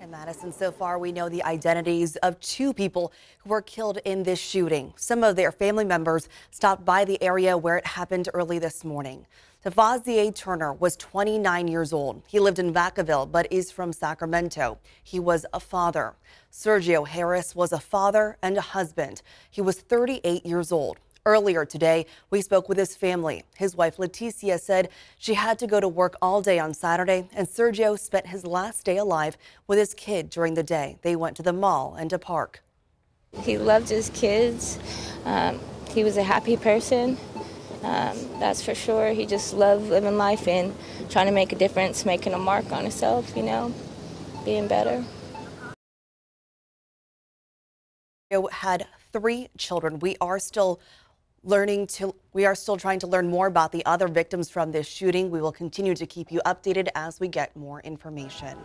In Madison, so far we know the identities of two people who were killed in this shooting. Some of their family members stopped by the area where it happened early this morning. DeVazia Turner was 29 years old. He lived in Vacaville but is from Sacramento. He was a father. Sergio Harris was a father and a husband. He was 38 years old. Earlier today, we spoke with his family. His wife, Leticia, said she had to go to work all day on Saturday, and Sergio spent his last day alive with his kid during the day. They went to the mall and a park. He loved his kids. He was a happy person, that's for sure. He just loved living life and trying to make a difference, making a mark on himself, you know, being better. Sergio had 3 children. We are still trying to learn more about the other victims from this shooting. We will continue to keep you updated as we get more information.